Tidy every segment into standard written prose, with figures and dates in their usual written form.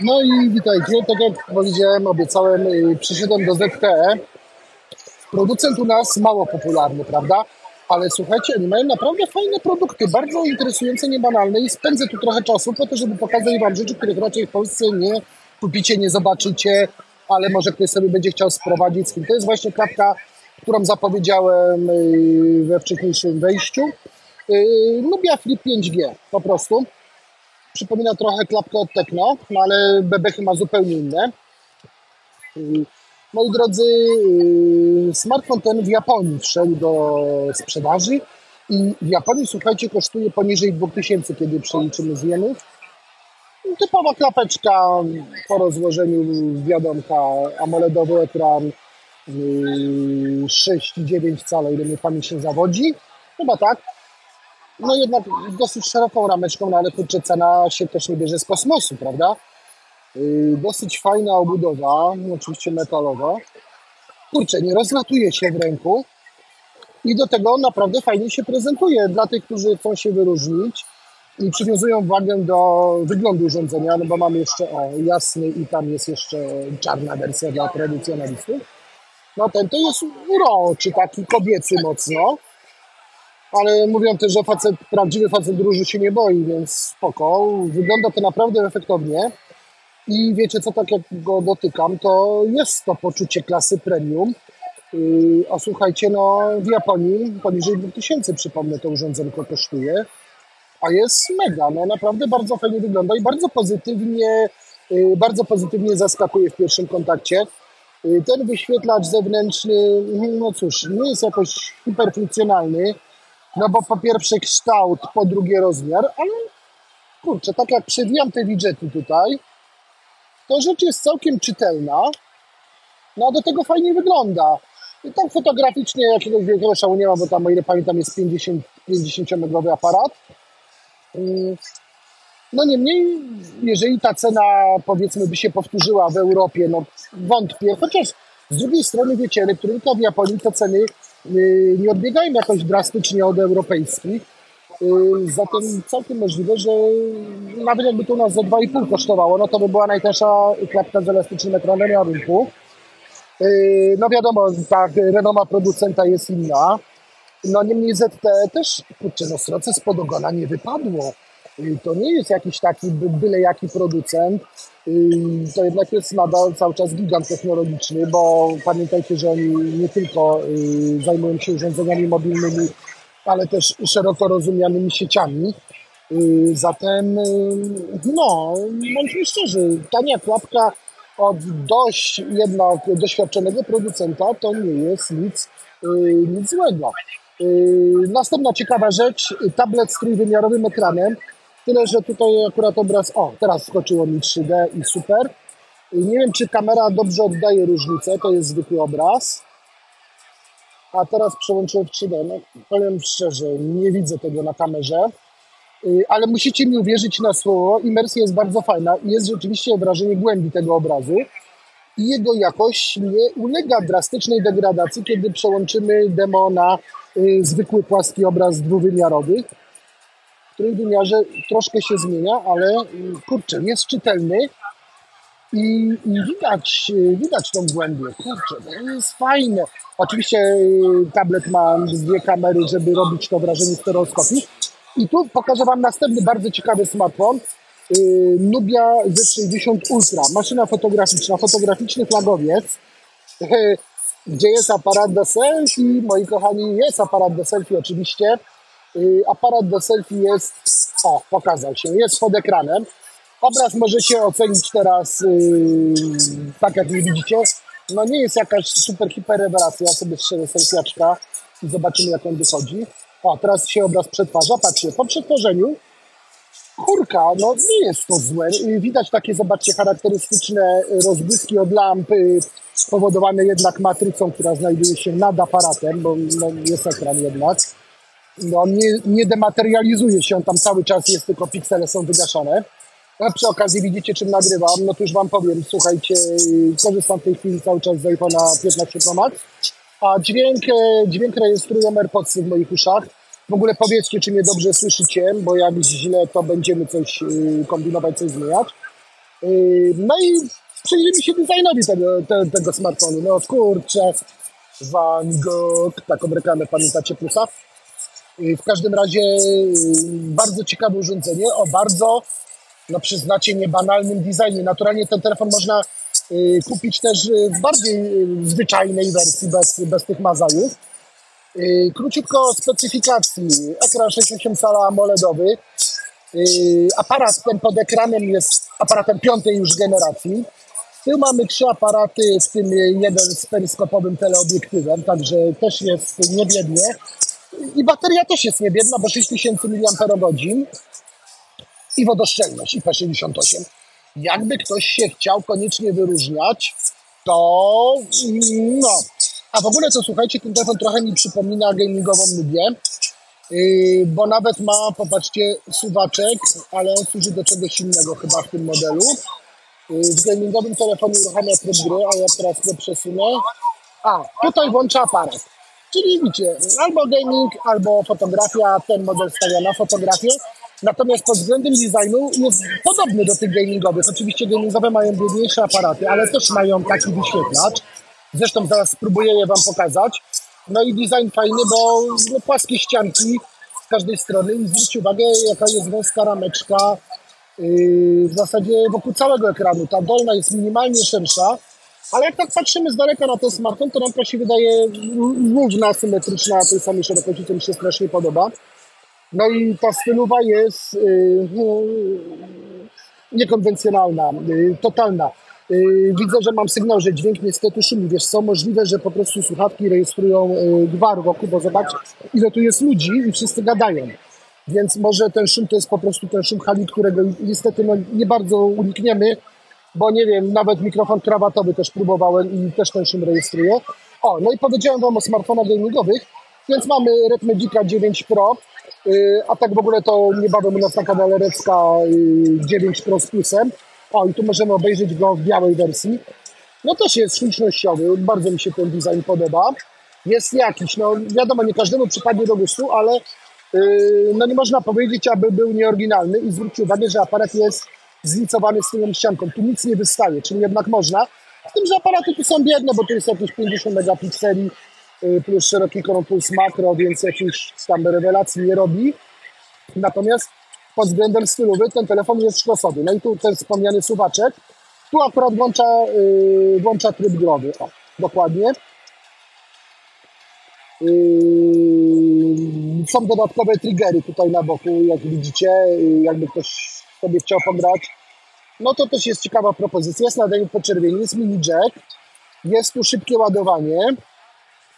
No i witajcie, tak jak powiedziałem, obiecałem, przyszedłem do ZTE. Producent u nas mało popularny, prawda? Ale słuchajcie, oni mają naprawdę fajne produkty, bardzo interesujące, niebanalne i spędzę tu trochę czasu po to, żeby pokazać wam rzeczy, których raczej w Polsce nie kupicie, nie zobaczycie, ale może ktoś sobie będzie chciał sprowadzić z kim. To jest właśnie klapka, którą zapowiedziałem we wcześniejszym wejściu. Nubia Flip 5G po prostu. Przypomina trochę klapkę od Tekno, no ale bebechy ma zupełnie inne. Moi drodzy, smartfon ten w Japonii wszedł do sprzedaży i w Japonii, słuchajcie, kosztuje poniżej 2000, kiedy przeliczymy z jenów. Typowa klapeczka po rozłożeniu wiadomka, amoledowy ekran, 6,9 cala, ile mnie pamięć się zawodzi, chyba tak. No jednak dosyć szeroką rameczką, no ale kurczę, cena się też nie bierze z kosmosu, prawda? Dosyć fajna obudowa, oczywiście metalowa. Kurczę, nie rozlatuje się w ręku i do tego naprawdę fajnie się prezentuje dla tych, którzy chcą się wyróżnić i przywiązują wagę do wyglądu urządzenia, no bo mam jeszcze jasny i tam jest jeszcze czarna wersja dla tradycjonalistów. No ten to jest uroczy, taki kobiecy mocno. Ale mówią też, że prawdziwy facet róży się nie boi, więc spoko. Wygląda to naprawdę efektownie. I wiecie co, tak jak go dotykam, to jest to poczucie klasy premium. A słuchajcie, no w Japonii poniżej 2000, przypomnę, to urządzenko kosztuje. A jest mega, no naprawdę bardzo fajnie wygląda i bardzo pozytywnie zaskakuje w pierwszym kontakcie. Ten wyświetlacz zewnętrzny, no cóż, nie jest jakoś hiperfunkcjonalny. No bo po pierwsze kształt, po drugie rozmiar, ale kurczę, tak jak przewijam te widżety tutaj, to rzecz jest całkiem czytelna, no a do tego fajnie wygląda. I tam fotograficznie jakiegoś wielkiego szału nie ma, bo tam, o ile pamiętam, jest 50-megowy aparat. No niemniej, jeżeli ta cena, powiedzmy, by się powtórzyła w Europie, no wątpię, chociaż z drugiej strony, wiecie, elektrynika w Japonii to ceny nie odbiegają jakoś drastycznie od europejskich, zatem całkiem możliwe, że nawet jakby to u nas za 2,5 kosztowało, no to by była najtańsza klapka z elastycznym ekranem na rynku. No wiadomo, tak, renoma producenta jest inna, no niemniej ZTE też, kurczę, no sroce spod ogona nie wypadło. To nie jest jakiś taki byle jaki producent, to jednak jest nadal cały czas gigant technologiczny, bo pamiętajcie, że oni nie tylko zajmują się urządzeniami mobilnymi, ale też szeroko rozumianymi sieciami. Zatem, no, bądźmy szczerzy, tania klapka od dość jednak doświadczonego producenta to nie jest nic złego. Następna ciekawa rzecz, tablet z trójwymiarowym ekranem. Tyle, że tutaj akurat obraz, teraz skoczyło mi 3D i super. Nie wiem, czy kamera dobrze oddaje różnicę, to jest zwykły obraz. A teraz przełączyłem w 3D, no powiem szczerze, nie widzę tego na kamerze. Ale musicie mi uwierzyć na słowo, imersja jest bardzo fajna i jest rzeczywiście wrażenie głębi tego obrazu. I jego jakość nie ulega drastycznej degradacji, kiedy przełączymy demo na zwykły płaski obraz dwuwymiarowy. W którym wymiarze troszkę się zmienia, ale kurczę, jest czytelny i widać tą głębię. Kurczę, to jest fajne. Oczywiście tablet ma dwie kamery, żeby robić to wrażenie stereoskopii. I tu pokażę wam następny bardzo ciekawy smartfon. Nubia Z60 Ultra. Maszyna fotograficzna, fotograficzny flagowiec, gdzie jest aparat do selfie. Moi kochani, jest aparat do selfie oczywiście. Aparat do selfie jest, pokazał się, jest pod ekranem. Obraz możecie ocenić teraz, tak jak widzicie. No nie jest jakaś super hiper rewelacja, sobie strzelę selfiaczka i zobaczymy, jak on wychodzi. Teraz się obraz przetwarza, patrzcie, po przetworzeniu, kurka, no nie jest to złe. Widać takie, zobaczcie, charakterystyczne rozbłyski od lamp, spowodowane jednak matrycą, która znajduje się nad aparatem, bo no, jest ekran jednak. No nie dematerializuje się, on tam cały czas jest, tylko piksele są wygaszane. A przy okazji widzicie, czym nagrywam, no to już wam powiem, słuchajcie, korzystam w tej chwili cały czas z iPhone'a 15 Pro Max, a dźwięk rejestrują AirPodsy w moich uszach. W ogóle powiedzcie, czy mnie dobrze słyszycie, bo jak źle, to będziemy coś kombinować, coś zmieniać. No i przyjrzymy się designowi tego smartfonu. No kurczę, Van Gogh, taką reklamę pamiętacie plusa? W każdym razie bardzo ciekawe urządzenie o bardzo, no przyznacie, niebanalnym designie. Naturalnie ten telefon można kupić też w bardziej zwyczajnej wersji, bez tych mazajów. Króciutko o specyfikacji. Ekran 68 cala amoledowy. Aparat ten pod ekranem jest aparatem piątej już generacji. Tu mamy 3 aparaty, w tym jeden z peryskopowym teleobiektywem, także też jest niebiednie. I bateria też jest niebiedna, bo 6000 mAh i wodoszczelność IP68. Jakby ktoś się chciał koniecznie wyróżniać, to no. A w ogóle to słuchajcie, ten telefon trochę mi przypomina gamingową Nubię, bo nawet ma, popatrzcie, suwaczek, ale on służy do czegoś innego chyba w tym modelu. W gamingowym telefonie uruchamia tryb gry, a ja teraz go przesunę. A, tutaj włącza aparat. Czyli widzicie, albo gaming, albo fotografia, ten model stawia na fotografię. Natomiast pod względem designu jest podobny do tych gamingowych. Oczywiście gamingowe mają biedniejsze aparaty, ale też mają taki wyświetlacz. Zresztą zaraz spróbuję je Wam pokazać. No i design fajny, bo no, płaskie ścianki z każdej strony. I zwróćcie uwagę, jaka jest wąska rameczka w zasadzie wokół całego ekranu. Ta dolna jest minimalnie szersza, ale jak tak patrzymy z daleka na ten smartfon, to ramka się wydaje równa, symetryczna, tej samej szerokości, co mi się strasznie podoba. No i ta stylowa jest niekonwencjonalna, totalna. Widzę, że mam sygnał, że dźwięk niestety szumi. Wiesz co, możliwe, że po prostu słuchawki rejestrują gwar wokół, bo zobacz, ile tu jest ludzi i wszyscy gadają. Więc może ten szum to jest po prostu ten szum hali, którego niestety no, nie bardzo unikniemy, bo nie wiem, nawet mikrofon krawatowy też próbowałem i też ten szum rejestruje. O, no i powiedziałem Wam o smartfonach gamingowych, więc mamy Red Magica 9 Pro, a tak w ogóle to niebawem u nas taka galerecka 9 Pro z plusem. O, i tu możemy obejrzeć go w białej wersji. No też jest ślicznościowy, bardzo mi się ten design podoba. Jest jakiś, no wiadomo, nie każdemu przypadnie do gustu, ale no nie można powiedzieć, aby był nieoryginalny. I zwróćcie uwagę, że aparat jest zlicowany z tylną ścianką. Tu nic nie wystaje, czyli jednak można. Z tym, że aparaty tu są biedne, bo tu jest jakieś 50 megapikseli plus szeroki kąt, plus makro, więc jakichś tam rewelacji nie robi. Natomiast pod względem stylowy ten telefon jest szkosowy. No i tu ten wspomniany suwaczek. Tu akurat włącza tryb growy. O, dokładnie. Są dodatkowe triggery tutaj na boku, jak widzicie. Jakby ktoś sobie chciał pograć. No to też jest ciekawa propozycja. Jest nadajnik podczerwieni, jest mini jack. Jest tu szybkie ładowanie.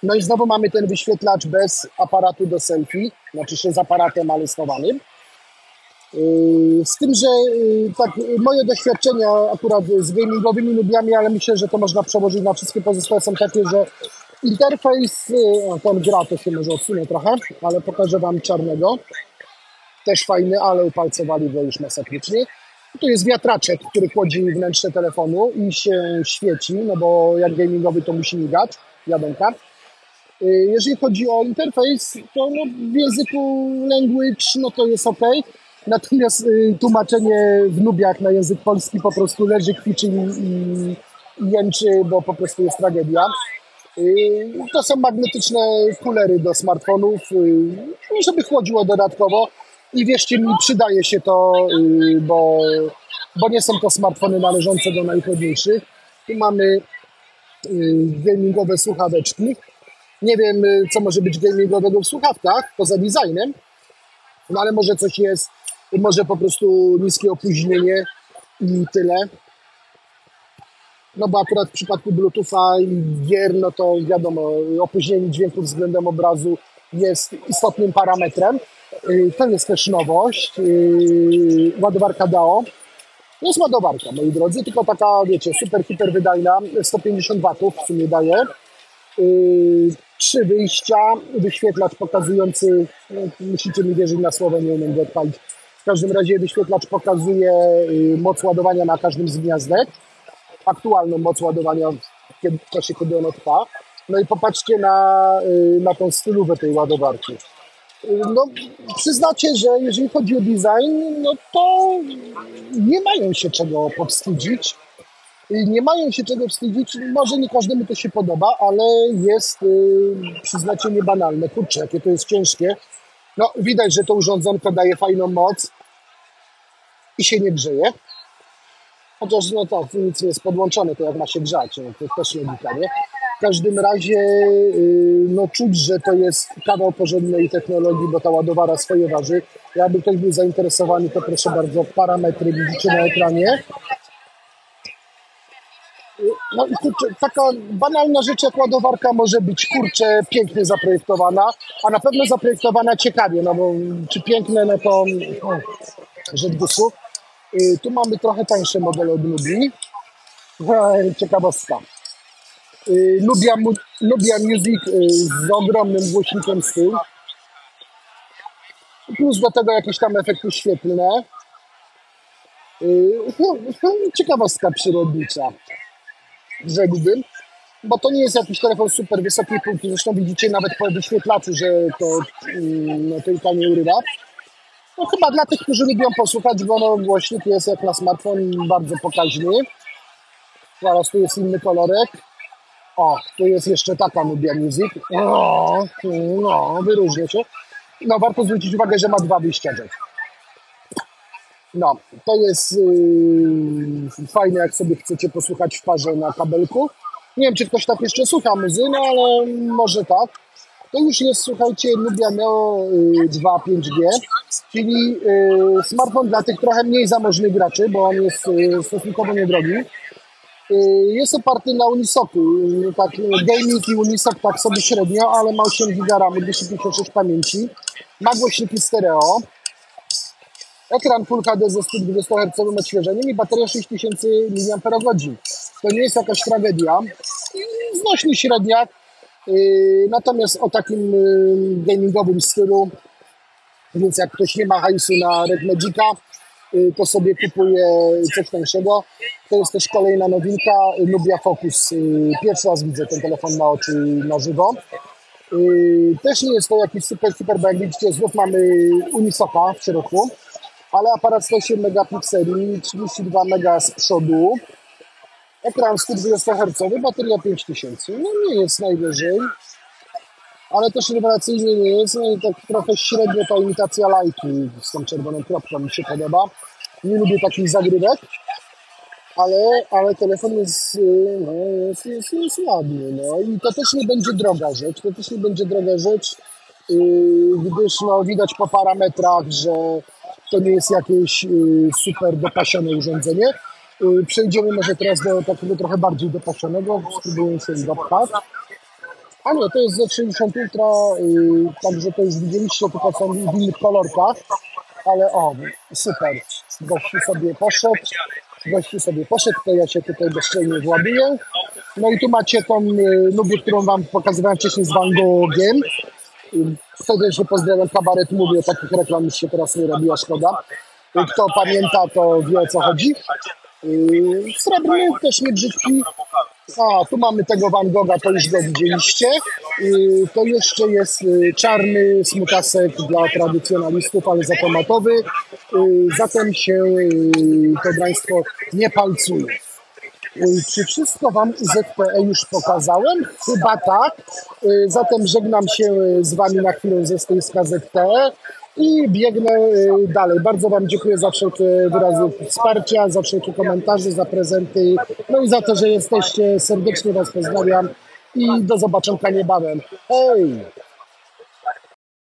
No i znowu mamy ten wyświetlacz bez aparatu do selfie. Znaczy się z aparatem, ale schowanym. Z tym, że tak, moje doświadczenia akurat z gamingowymi Nubiami, ale myślę, że to można przełożyć na wszystkie pozostałe, są takie, że interfejs, ten gra to się może odsunę trochę, ale pokażę Wam czarnego, też fajny, ale upalcowali go już masakrycznie. Tu jest wiatraczek, który chłodzi wnętrze telefonu i się świeci, no bo jak gamingowy to musi migać, wiadomka. Jeżeli chodzi o interfejs, to no, w języku language no to jest ok. Natomiast tłumaczenie w Nubiach na język polski po prostu leży, kwiczy i jęczy, bo po prostu jest tragedia. To są magnetyczne kulery do smartfonów, żeby chłodziło dodatkowo. I wierzcie mi, przydaje się to, bo nie są to smartfony należące do najchłodniejszych. Tu mamy gamingowe słuchaweczki. Nie wiem, co może być gamingowego w słuchawkach, poza designem. No ale może coś jest, może po prostu niskie opóźnienie i tyle. No bo akurat w przypadku Bluetootha i gier, no to wiadomo, opóźnienie dźwięku względem obrazu jest istotnym parametrem. To jest też nowość. Ładowarka DAO. No jest ładowarka, moi drodzy, tylko taka, wiecie, super, hiper wydajna, 150 W w sumie daje. 3 wyjścia, wyświetlacz pokazujący, no, musicie mi wierzyć na słowo, nie umiem go odpalić. W każdym razie wyświetlacz pokazuje moc ładowania na każdym z gniazdek, aktualną moc ładowania w czasie, kiedy ono trwa. No i popatrzcie na tą stylówę tej ładowarki. no, przyznacie, że jeżeli chodzi o design, no to nie mają się czego powstydzić. Nie mają się czego wstydzić, może nie każdemu to się podoba, ale jest, przyznacie, niebanalne. Kurczę, jakie to jest ciężkie. No, widać, że to urządzonko daje fajną moc i się nie grzeje. Chociaż, no tak, nic nie jest podłączone, to jak ma się grzać, no, to też logika, nie? W każdym razie, no czuć, że to jest kawał porządnej technologii, bo ta ładowara swoje waży. Ja bym też był zainteresowany, to proszę bardzo, parametry widzicie na ekranie. No, kurczę, taka banalna rzecz jak ładowarka może być, kurczę, pięknie zaprojektowana, a na pewno zaprojektowana ciekawie, no bo czy piękne, no to rzecz gustu. Tu mamy trochę tańsze modele od Nubii. Ciekawostka. Nubia Music z ogromnym głośnikiem z tyłu. Plus do tego jakieś tam efekty świetlne. Ciekawostka przyrodnicza. Rzekłbym, bo to nie jest jakiś telefon super wysokiej półki, zresztą widzicie nawet po wyświetlaczu, że to tylko nie urywa. No chyba dla tych, którzy lubią posłuchać, bo no, głośnik jest jak na smartfon bardzo pokaźny. Zaraz tu jest inny kolorek. O, tu jest jeszcze taka Nubia Music. O, no, wyróżnia się. No, warto zwrócić uwagę, że ma dwa wyjścia. No, to jest fajne, jak sobie chcecie posłuchać w parze na kabelku. Nie wiem, czy ktoś tak jeszcze słucha muzyki, no ale może tak. To już jest, słuchajcie, Nubia Neo 2 5G, czyli smartfon dla tych trochę mniej zamożnych graczy, bo on jest stosunkowo niedrogi. Jest oparty na Unisoku, tak, gaming i Unisok tak sobie średnio, ale ma 8 GB RAM, 256 pamięci, ma głośniki stereo. Ekran Full HD ze 120 Hz odświeżeniem i bateria 6000 mAh. To nie jest jakaś tragedia. Znośny średniak. Natomiast o takim gamingowym stylu, więc jak ktoś nie ma hajsu na Red Magica, to sobie kupuje coś tańszego. To jest też kolejna nowinka, Nubia Focus. Pierwszy raz widzę ten telefon na oczy na żywo. Też nie jest to jakiś super, bo jak widzicie, znów mamy Unisoka w środku. Ale aparat 108 megapikseli, 32 mega z przodu, ekran 120 Hz, bateria 5000, no nie jest najwyżej, ale też rewelacyjnie nie jest, no i tak trochę średnio ta imitacja lajki z tą czerwoną kropką mi się podoba, nie lubię takich zagrywek, ale telefon jest, no, jest ładny, no i to też nie będzie droga rzecz, gdyż no, widać po parametrach, że to nie jest jakieś super dopasione urządzenie. Przejdziemy może teraz do takiego trochę bardziej dopasionego, spróbuję sobie dopchać. A nie, to jest Z60 Ultra, także to już widzieliście, tylko są w innych kolorkach. Ale o, super, gościu sobie poszedł, to ja się tutaj bezczelnie właduję. No i tu macie tą Nubię, którą wam pokazywałem wcześniej z Van Goghiem. Serdecznie pozdrawiam Kabaret, mówię, takich reklam już się teraz nie robiła, szkoda. Kto pamięta, to wie, o co chodzi. Srebrny też nie brzydki. A, tu mamy tego Van Gogha, to już go widzieliście. To jeszcze jest czarny smutasek dla tradycjonalistów, ale zatomatowy. Zatem się to draństwo nie palcuje. Czy wszystko wam ZTE już pokazałem? Chyba tak. Zatem żegnam się z wami na chwilę ze stoiska ZTE i biegnę dalej. Bardzo wam dziękuję za wszelkie wyrazy wsparcia, za wszelkie komentarze, za prezenty, no i za to, że jesteście. Serdecznie was pozdrawiam i do zobaczenia niebawem. Hej!